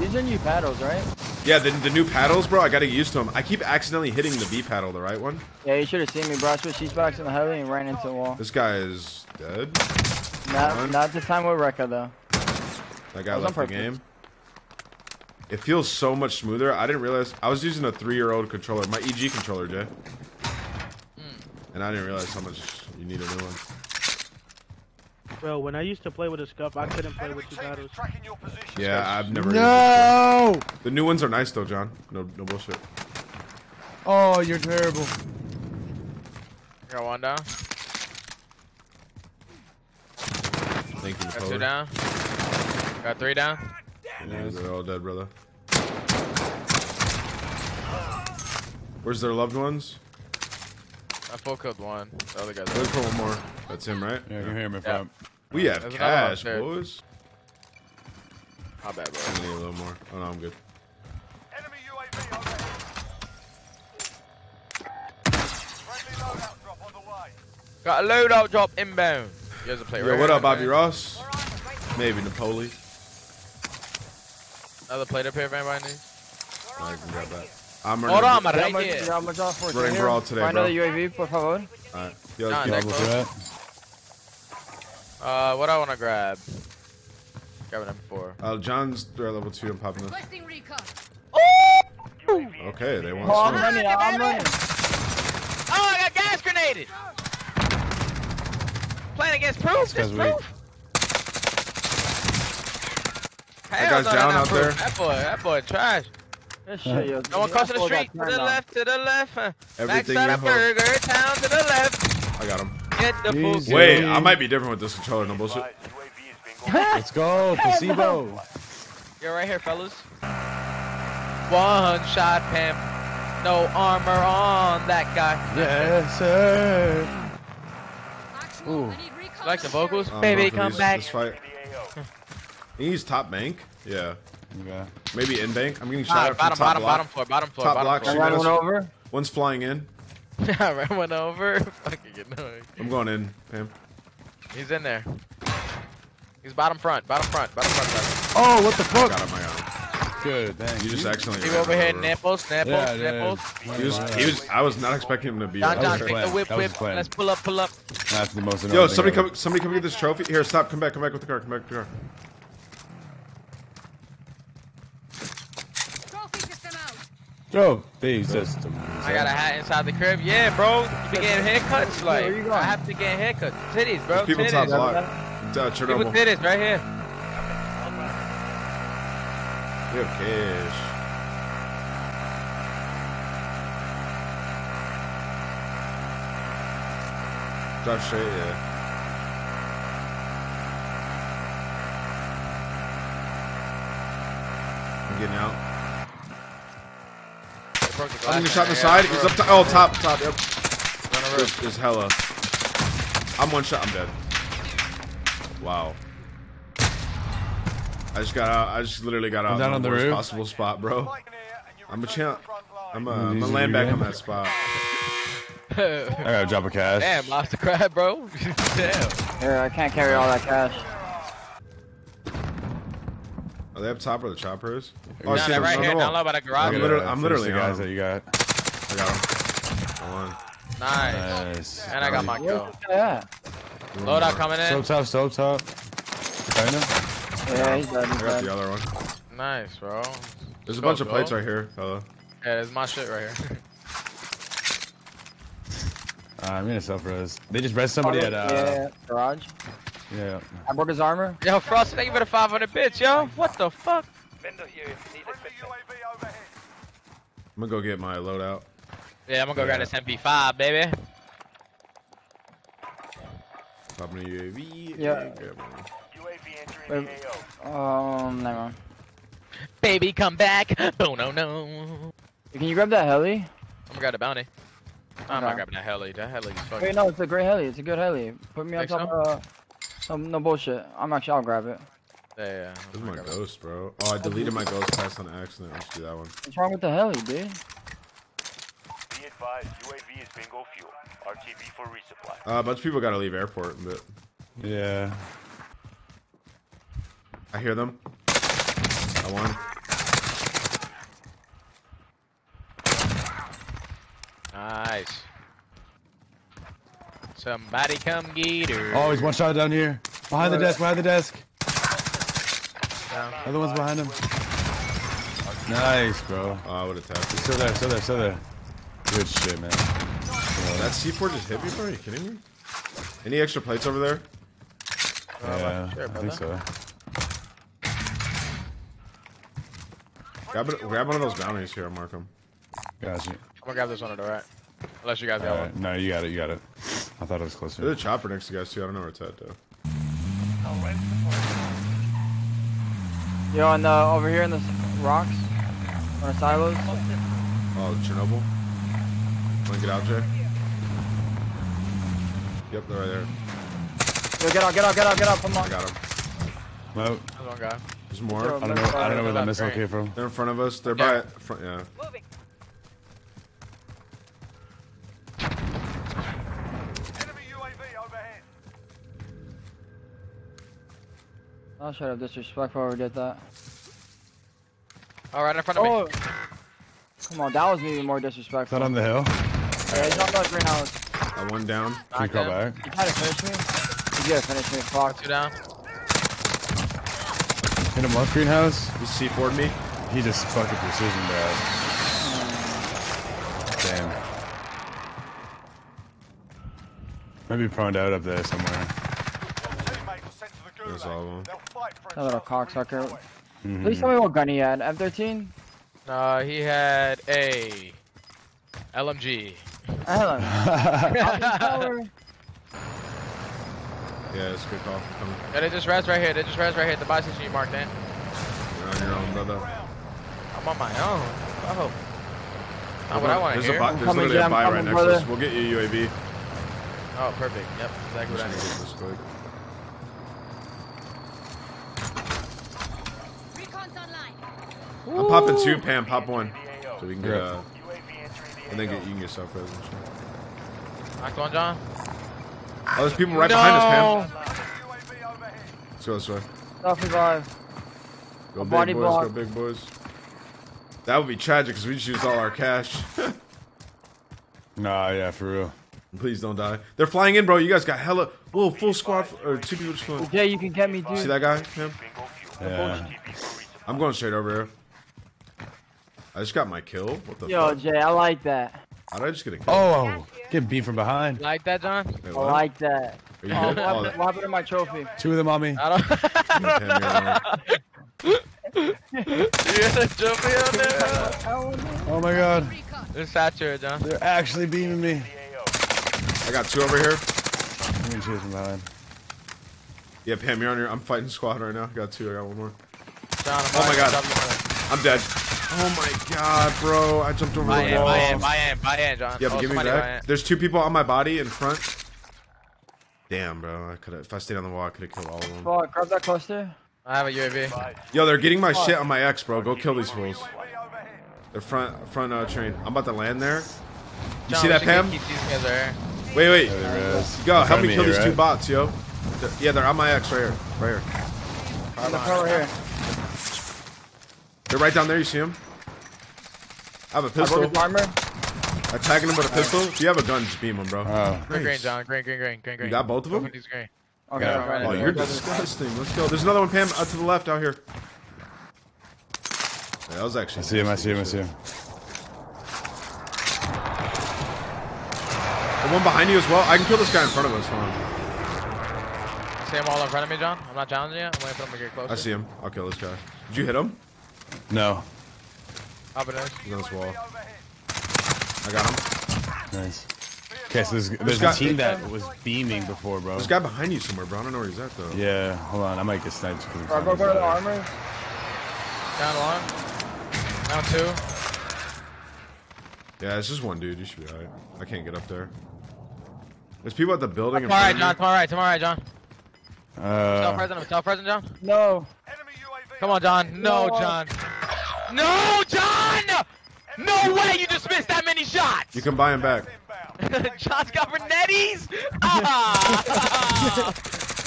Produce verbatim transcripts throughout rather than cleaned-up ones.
These are new paddles, right? Yeah, the, the new paddles, bro. I gotta get used to them. I keep accidentally hitting the B paddle, the right one. Yeah, you should have seen me, bro. I switched these box in the highway and ran into the wall. This guy is dead. Not, not this time with Rekka, though. That guy left the game. It feels so much smoother. I didn't realize I was using a three-year-old controller, my E G controller, Jay. Mm. And I didn't realize how much you need a new one. Bro, when I used to play with a scuff, I couldn't play with two paddles. Yeah, I've never. No. Used it. The new ones are nice though, John. No, no bullshit. Oh, you're terrible. Got one down. Thank you. Got two down. Got three down. Yeah, they're all dead, brother. Where's their loved ones? I full killed one. The other guy's there. Let's pull one more. That's him, right? Yeah, you can hear him if yeah. I'm... We have There's cash, boys. Not bad, bro. I need a little more. Oh, no, I'm good. Enemy U A V on the head. Friendly loadout drop on the way. Got a loadout drop inbound. You guys are playing right. Yo, what up, Bobby Ross? Maybe Napoli. Another plate up here if anybody needs. I can grab that. I'm running. Hold on, I'm right here. I'm running for all today, bro. Find another U A V, por favor. Alright. Yo, let's get over that. Uh, what I want to grab? Grab an M four. Uh, John's level two and popping this. Oh! Okay, they want oh, I'm running, I'm running. Oh, I got gas grenaded! Playing against proof? This proof? That guy's down out there. That boy, that boy trash. No one crossing the street. To the left, to the left. Everything you hope. Burger Town to the left. I got him. Get the full. Wait, I might be different with this controller. No bullshit. Let's go, placebo. You're right here, fellas. One shot, pimp. No armor on that guy. Yes, sir. Ooh. Like the vocals? Baby, come back. He's top bank. Yeah. Okay. Maybe in bank. I'm getting shot at bottom, top bottom, block. bottom floor, bottom floor. Top bottom block. One over. One's flying in. Yeah, right one over. Fucking annoying. I'm going in, Pam. He's in there. He's bottom front, bottom front, bottom front. Bottom. Oh, what the fuck? I got him, I got him. Good, thanks. You just accidentally. He over here, nipples, nipples, yeah, nipples. He was, he was. I was not expecting him to be. John, John, take the whip, whip. Let's pull up, pull up. That's the most. Yo, somebody come, somebody come get this trophy. Here, stop. Come back, come back with the car, come back with the car. Bro, the system. I got a hat inside the crib. Yeah, bro. You been getting haircuts? Like, where you going? I have to get haircuts. Titties, bro. There's people titties. Top block. Uh, people titties right here. You have cash. Drive straight, yeah. I'm getting out. I'm gonna shot the side. He's up top. Oh, top, top. Yep. This is hella. I'm one shot. I'm dead. Wow. I just got out. I just literally got out. I'm down on the worst possible spot, bro. I'm a champ. I'm a, I'm a land back on that spot. I gotta drop a cash. Damn, lost the crab, bro. Damn. Yeah, I can't carry all that cash. Are they up top or the choppers? Oh, no, they're right here, down low by the garage. I'm literally, I'm literally the guys that you got. I got him. One. Nice. Nice. And I got my kill. Yeah. Loadout coming in. So top, so top. Find him. Yeah, he's dead. I got the other one. Nice, bro. There's a bunch of plates right here, fella. Yeah, there's my shit right here. uh, I'm gonna self-res. They just res somebody at uh. Yeah, garage. Yeah. I broke his armor. Yo, Frost, thank you for the five hundred bits, yo. What the fuck? Vendor here if you need a bit. I'm gonna go get my loadout. Yeah, I'm gonna go yeah. grab this M P five, baby. Pop me U A V. Yeah. U A V entering A O. Um, never mind. Baby, come back. Oh, no, no. Can you grab that heli? I'm gonna grab the bounty. I'm no. not grabbing that heli. That heli is fucking. Wait, no, it's a great heli. It's a good heli. Put me on Think top so? of. Uh... No, no bullshit. I'm actually, I'll grab it. Yeah, yeah. This is my ghost, bro. Oh, I deleted my ghost pass on accident. Let's do that one. What's wrong with the heli, dude? Be advised, U A V is bingo fuel. R T B for resupply. Uh, a bunch of people gotta leave airport, but... Yeah. I hear them. I won. Nice. Somebody come get her. Oh, he's one shot down here. Behind the desk, behind the desk. Down. Other one's behind him. Nice, bro. Oh, I would have tapped. He's still there, still there, still there. Good shit, man. Oh, that C four just hit me, bro? Are you kidding me? Any extra plates over there? Yeah, sure, I think so. Grab, it, grab one of those bounties here, Markham. Gotcha. I'm gonna grab this one at the right. Unless you got the other right. one. No, you got it, you got it. I thought it was closer. There's a chopper next to you guys, too. I don't know where it's at, though. Yo, on the, over here in the rocks? Or silos? Oh, Chernobyl. Wanna get out, Jay? Yep, they're right there. Yo, get out, get out, get out, get out. Come on. I got him. Nope. There's one guy. There's more. I don't know, I don't know where that missile came from. They're in front of us. They're by it. Front, yeah. Moving. I'll try to disrespect before we did that. All right, in front of oh. me. Come on, that was even more disrespectful. Is that on the hill? Yeah, he's on the greenhouse. I one down. Can you call back? You gotta finish me? You gotta finish me, fuck. Two down. Hit him off greenhouse. He C four'd me. He just fucking precision, bro. Mm. Damn. Maybe proned out up there somewhere. There's all of them. That little cocksucker. Mm-hmm. Please tell me what gun he had. M thirteen? Uh, he had a L M G. L M G. Yeah, it's a good call. Yeah, they just res right here. They just res right here. The buy station you marked, Dan. You're on your own, brother. I'm on my own. Oh. Not what I want to hear. There's literally a buy right next to us. We'll get you a U A V. Oh, perfect. Yep, exactly what I need. I'm popping two, Pam. Pop one. So we can get, uh, and then get, you can get self res and shit. Knocked one, John. Oh, there's people right no. behind us, Pam. Let's go this way. Self revive. Go big Body boys, block. go big boys. That would be tragic because we just used all our cash. Nah, yeah, for real. Please don't die. They're flying in, bro. You guys got hella. Oh, full squad. Or two people just flying. Yeah, you can get me, dude. See that guy, Pam? Yeah. I'm going straight over here. I just got my kill. What the Yo, fuck? Jay, I like that. How did I just get a kill? Oh, get beat from behind. Like that, John? Wait, I like that. Are you oh, good? What, oh, happened, what happened to my trophy? Two of them on me. I don't. You had a trophy on there? Oh my god. They're saturated, John. They're actually beaming me. I got two over here. Let me chase them behind. Yeah, Pam, you're on your. I'm fighting squad right now. I got two. I got one more. John, oh my god. I'm dead. Oh my god, bro. I jumped over my the wall. My hand, my hand, my hand, John. Yeah, but oh, give me back. There's two people on my body in front. Damn, bro. I could have. If I stayed on the wall, I could have killed all of them. Fuck, grab that cluster. I have a U A V. Yo, they're getting my shit on my X, bro. Go kill these fools. They're front, front uh, train. I'm about to land there. You John, see that, Pam? Keep these guys there. Wait, wait. Go, help me kill these right? two bots, yo. They're, yeah, they're on my X right here. Right here. On the power here. They're right down there, you see him? I have a pistol. I'm tagging him with a pistol. If you have a gun, just beam him, bro. Oh. Green, green, John. Green, green, green, green, green. You got both of them? Green. Okay. Yeah. Right oh, you're disgusting. Let's go. There's another one, Pam, out to the left out here. Yeah, that was actually. I see him, I see him, I see him. The one behind you as well. I can kill this guy in front of us, hold on. See him all in front of me, John? I'm not challenging you. I'm waiting for him to get closer. I see him. I'll kill this guy. Did you hit him? No. Up it is. He's on this wall. I got him. Nice. Okay, so there's, there's a team that was beaming before, bro. There's a guy behind you somewhere, bro. I don't know where he's at, though. Yeah, hold on. I might get sniped. Alright, go to the armor. Down one. Down two. Yeah, it's just one dude. You should be alright. I can't get up there. There's people at the building. Alright, John. Come on, right. Come on, right, John. Uh. Self present. Self present, John. No. Come on, John. No, no. John. No, John! No way you just missed that many shots! You can buy him back. John's got Renetti's! Ah!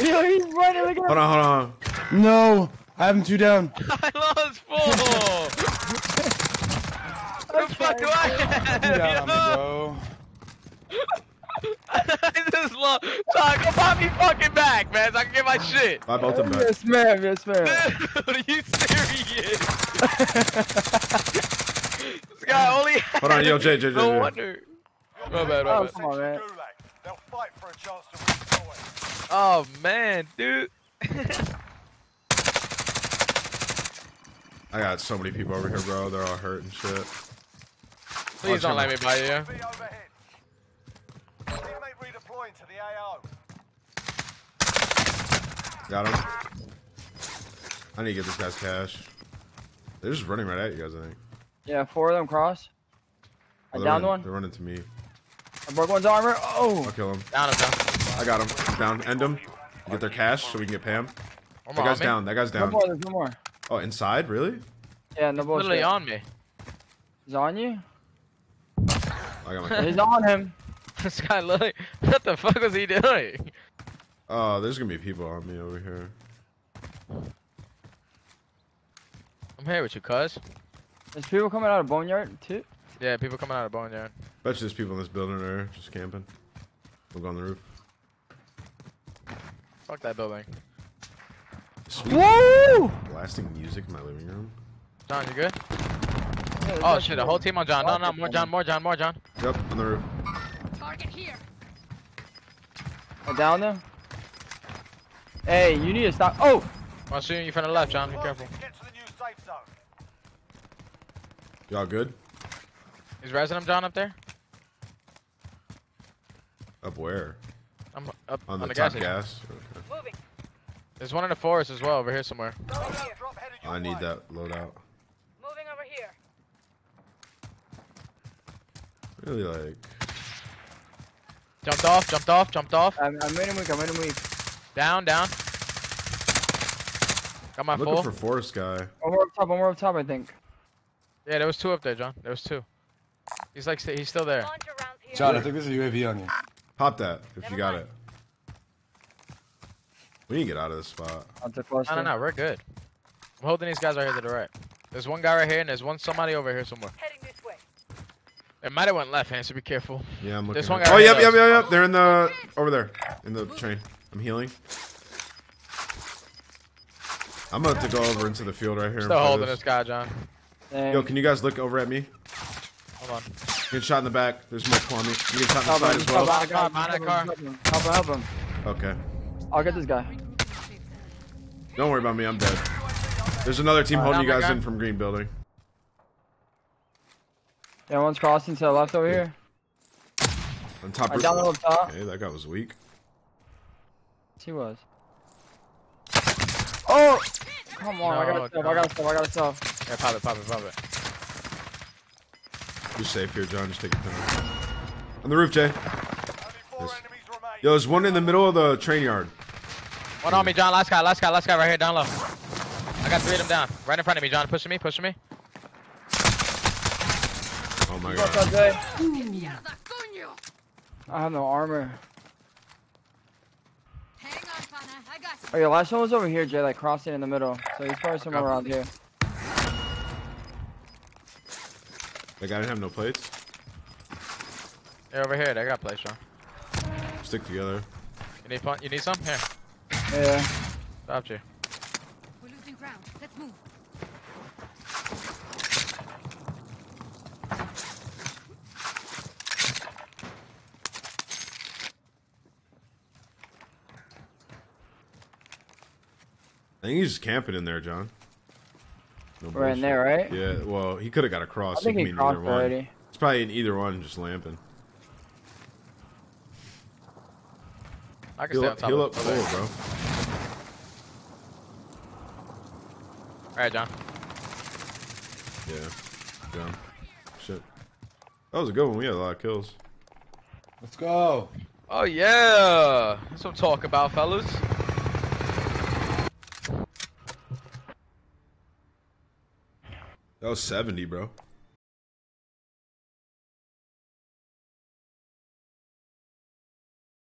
Yo, he's running, look at him. Hold on, hold on. No, I have him two down. I lost four! What the fuck do I have? Yo. This is low. Sorry, go pop me fucking back, man, so I can get my shit. I bought them back. Yes, ma'am. Yes, ma'am. Are you serious? This guy only had... Hold on, yo, J J, J J. No wonder. My bad, my bad. Come on, man. They'll fight for a chance to reach away. Oh, man, dude. I got so many people over here, bro. They're all hurt and shit. Please don't let me by you. Teammate redeploying to the A O. Got him. I need to get this guy's cash. They're just running right at you guys, I think. Yeah, four of them cross. I oh, downed running, one. They're running to me. I broke one's armor. Oh! I'll kill him. Down him, down. I got him. Down. End him. Get their cash so we can get Pam. That guy's down. That guy's down. No more. There's no more. Oh, inside? Really? Yeah, no bullshit. Literally on me. He's on you? I got my He's on him. This guy literally... What the fuck was he doing? Oh, uh, there's gonna be people on me over here. I'm here with you, cuz. There's people coming out of Boneyard, too? Yeah, people coming out of Boneyard. Bet you there's people in this building there just camping. We'll go on the roof. Fuck that building. Sweet. Woo! Blasting music in my living room. John, you good? Yeah, oh shit, a whole team on John. No, no, more John, more John, more John. Yep, on the roof. Target here. Oh, down there? Hey, you need to stop. Oh! I'm shooting you from the left, John. Be careful. Y'all good? He's rezzing him, John, up there? Up where? I'm up on the, on the top gas. Okay. Moving. There's one in the forest as well, over here somewhere. I need that loadout. Moving over here. Really like... Jumped off, jumped off, jumped off. I, I made him weak, I made him weak. Down, down. Got my full. Looking for forest guy. Oh, we're up top, we're up top, I think. Yeah, there was two up there, John. There was two. He's like, he's still there. John, I think there's a U A V on you. Pop that, if Never you got mind. it. We need to get out of this spot. No, no, no, we're good. I'm holding these guys right here to the right. There's one guy right here, and there's one somebody over here somewhere. Heading this way. It might have went left, man, so be careful. Yeah, I'm looking. This one guy oh, right yep, yep, yep, yep. They're in the... Over there. In the train. I'm healing. I'm going to have to go over into the field right here. Still holding this guy, John. Dang. Yo, can you guys look over at me? Hold on. Get shot in the back. There's more on me. You get shot in the side as well. Help him, help him, help him. Okay. I'll get this guy. Don't worry about me, I'm dead. There's another team uh, holding you guys in from green building. Yeah, one's crossing to the left over yeah. here. On top. I down up top. Okay, that guy was weak. He was. Oh! Come on, no, I gotta stop, I gotta stop, I gotta stop. Yeah, pop it, pop it, pop it. You're safe here, John, just take your time. On the roof, Jay. Yes. Yo, there's one in the middle of the train yard. One on me, John. Last guy, last guy, last guy right here, down low. I got three of them down. Right in front of me, John. Pushing me, pushing me. Oh my god. I have no armor. Hang on, partner. I got you. Oh, your last one was over here, Jay, like crossing in the middle. So he's probably somewhere around here. That guy didn't have no plates? They're over here. They got plates, John. Stick together. You need fun? You need some? Here. Yeah. Stop you. We're losing ground. Let's move. I think he's just camping in there, John. No We're bullshit. in there, right? Yeah. Well, he could have got across. I think he, he crossed already. One. It's probably in either one, just lamping. I can heal stay up, on top heal of up forward, bro. Alright, John. Yeah, John. Shit. That was a good one. We had a lot of kills. Let's go. Oh, yeah. That's what I'm talking about, fellas. That was seventy, bro.